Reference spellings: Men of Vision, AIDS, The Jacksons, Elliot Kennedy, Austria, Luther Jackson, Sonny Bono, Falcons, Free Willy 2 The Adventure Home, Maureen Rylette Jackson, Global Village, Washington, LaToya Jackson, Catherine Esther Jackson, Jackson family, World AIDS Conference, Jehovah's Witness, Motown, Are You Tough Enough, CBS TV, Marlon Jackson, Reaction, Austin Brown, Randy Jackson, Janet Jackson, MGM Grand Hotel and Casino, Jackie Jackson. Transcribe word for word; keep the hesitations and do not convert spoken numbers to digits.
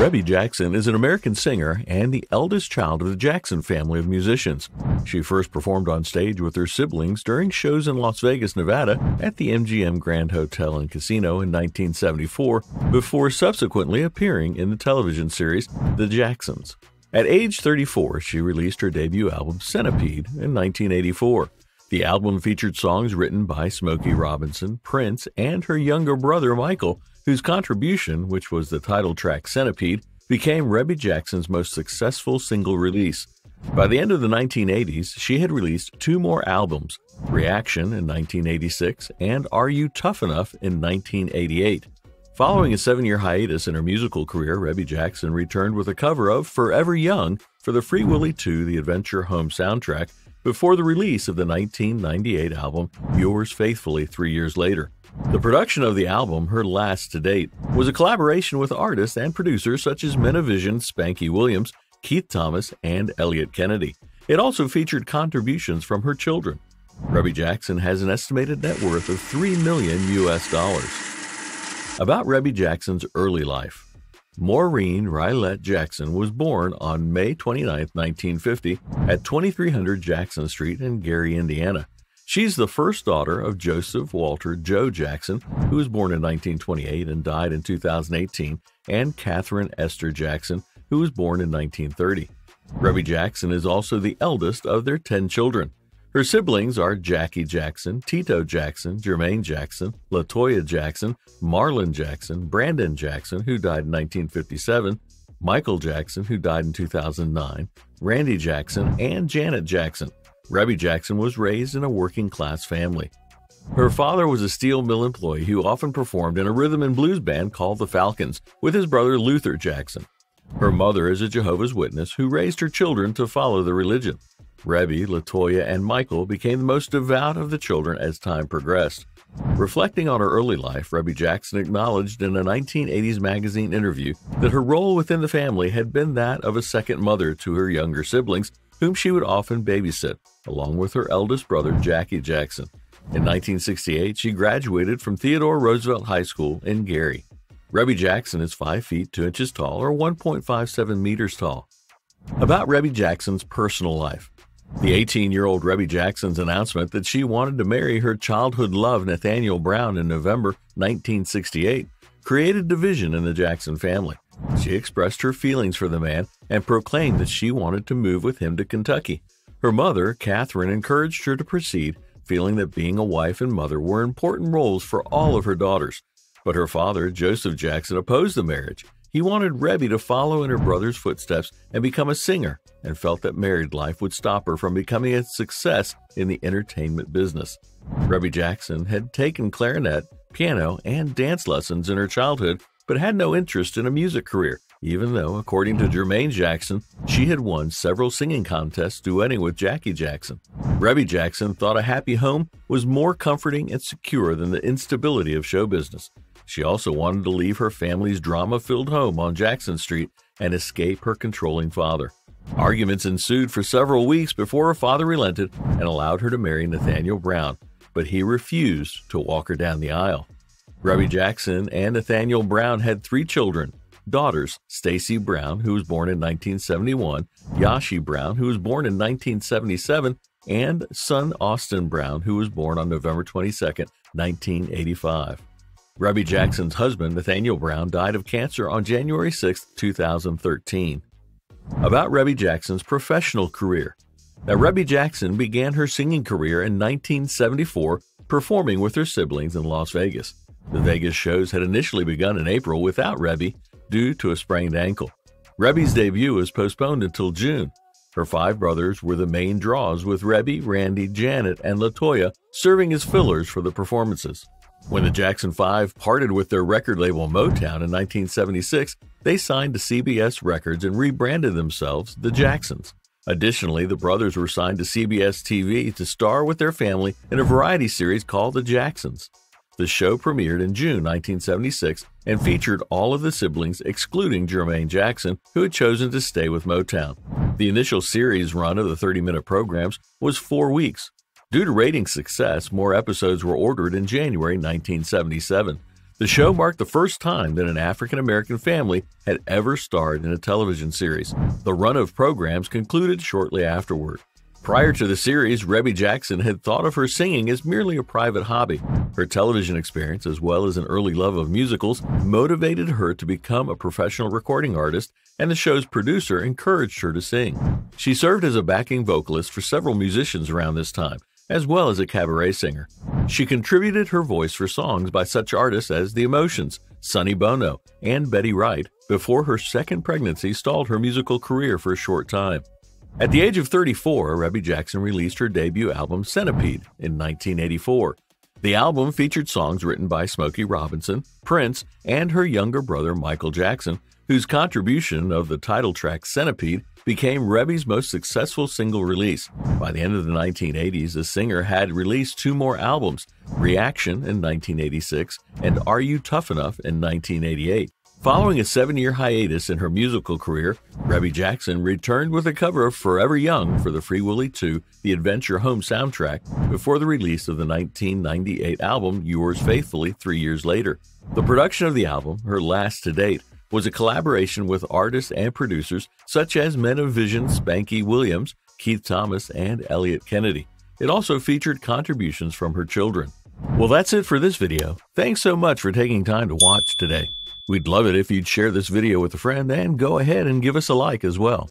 Rebbie Jackson is an American singer and the eldest child of the Jackson family of musicians. She first performed on stage with her siblings during shows in Las Vegas, Nevada at the M G M Grand Hotel and Casino in nineteen seventy-four before subsequently appearing in the television series The Jacksons. At age thirty-four, she released her debut album Centipede in nineteen eighty-four. The album featured songs written by Smokey Robinson, Prince, and her younger brother Michael, whose contribution, which was the title track Centipede, became Rebbie Jackson's most successful single release. By the end of the nineteen eighties, she had released two more albums, Reaction in nineteen eighty-six and Are You Tough Enough in nineteen eighty-eight. Following a seven-year hiatus in her musical career, Rebbie Jackson returned with a cover of Forever Young for the Free Willy two The Adventure Home soundtrack, before the release of the nineteen ninety-eight album Yours Faithfully Three Years Later. The production of the album, her last to date, was a collaboration with artists and producers such as Men of Vision, Spanky Williams, Keith Thomas, and Elliot Kennedy. It also featured contributions from her children. Rebbie Jackson has an estimated net worth of three million U S dollars. About Rebbie Jackson's early life. Maureen Rylette Jackson was born on May twenty-ninth, nineteen fifty, at twenty-three hundred Jackson Street in Gary, Indiana. She's the first daughter of Joseph Walter Joe Jackson, who was born in nineteen twenty-eight and died in two thousand eighteen, and Catherine Esther Jackson, who was born in nineteen thirty. Rebbie Jackson is also the eldest of their ten children. Her siblings are Jackie Jackson, Tito Jackson, Jermaine Jackson, LaToya Jackson, Marlon Jackson, Brandon Jackson, who died in nineteen fifty-seven, Michael Jackson, who died in two thousand nine, Randy Jackson, and Janet Jackson. Rebbie Jackson was raised in a working-class family. Her father was a steel mill employee who often performed in a rhythm and blues band called the Falcons with his brother Luther Jackson. Her mother is a Jehovah's Witness who raised her children to follow the religion. Rebbie, LaToya, and Michael became the most devout of the children as time progressed. Reflecting on her early life, Rebbie Jackson acknowledged in a nineteen eighties magazine interview that her role within the family had been that of a second mother to her younger siblings, whom she would often babysit, along with her eldest brother, Jackie Jackson. In nineteen sixty-eight, she graduated from Theodore Roosevelt High School in Gary. Rebbie Jackson is five feet two inches tall, or one point five seven meters tall. About Rebbie Jackson's personal life. The eighteen-year-old Rebbie Jackson's announcement that she wanted to marry her childhood love Nathaniel Brown in November nineteen sixty-eight created division in the Jackson family. She expressed her feelings for the man and proclaimed that she wanted to move with him to Kentucky. Her mother, Catherine, encouraged her to proceed, feeling that being a wife and mother were important roles for all of her daughters. But her father, Joseph Jackson, opposed the marriage. He wanted Rebbie to follow in her brother's footsteps and become a singer, and felt that married life would stop her from becoming a success in the entertainment business. Rebbie Jackson had taken clarinet, piano, and dance lessons in her childhood, but had no interest in a music career, even though, according to Jermaine Jackson, she had won several singing contests duetting with Jackie Jackson. Rebbie Jackson thought a happy home was more comforting and secure than the instability of show business. She also wanted to leave her family's drama-filled home on Jackson Street and escape her controlling father. Arguments ensued for several weeks before her father relented and allowed her to marry Nathaniel Brown, but he refused to walk her down the aisle. Rebbie Jackson and Nathaniel Brown had three children, daughters Stacy Brown, who was born in nineteen seventy-one, Yashi Brown, who was born in nineteen seventy-seven, and son Austin Brown, who was born on November twenty-second, nineteen eighty-five. Rebbie Jackson's husband, Nathaniel Brown, died of cancer on January sixth, two thousand thirteen. About Rebbie Jackson's professional career. Now, Rebbie Jackson began her singing career in nineteen seventy-four, performing with her siblings in Las Vegas. The Vegas shows had initially begun in April without Rebbie due to a sprained ankle. Rebbie's debut was postponed until June. Her five brothers were the main draws, with Rebbie, Randy, Janet, and LaToya serving as fillers for the performances. When the Jackson Five parted with their record label Motown in nineteen seventy-six, they signed to C B S Records and rebranded themselves The Jacksons. Additionally, the brothers were signed to C B S T V to star with their family in a variety series called The Jacksons. The show premiered in June nineteen seventy-six and featured all of the siblings excluding Jermaine Jackson, who had chosen to stay with Motown. The initial series run of the thirty-minute programs was four weeks. Due to ratings success, more episodes were ordered in January nineteen seventy-seven. The show marked the first time that an African-American family had ever starred in a television series. The run of programs concluded shortly afterward. Prior to the series, Rebbie Jackson had thought of her singing as merely a private hobby. Her television experience, as well as an early love of musicals, motivated her to become a professional recording artist, and the show's producer encouraged her to sing. She served as a backing vocalist for several musicians around this time, as well as a cabaret singer. She contributed her voice for songs by such artists as The Emotions, Sonny Bono, and Betty Wright before her second pregnancy stalled her musical career for a short time. At the age of thirty-four, Rebbie Jackson released her debut album Centipede in nineteen eighty-four. The album featured songs written by Smokey Robinson, Prince, and her younger brother Michael Jackson, whose contribution of the title track Centipede became Rebbie's most successful single release. By the end of the nineteen eighties, the singer had released two more albums, Reaction in nineteen eighty-six and Are You Tough Enough in nineteen eighty-eight. Following a seven-year hiatus in her musical career, Rebbie Jackson returned with a cover of Forever Young for the Free Willy two The Adventure Home soundtrack before the release of the nineteen ninety-eight album Yours Faithfully Three Years Later. The production of the album, her last to date, was a collaboration with artists and producers such as Men of Vision, Spanky Williams, Keith Thomas, and Elliot Kennedy. It also featured contributions from her children. Well, that's it for this video. Thanks so much for taking time to watch today. We'd love it if you'd share this video with a friend and go ahead and give us a like as well.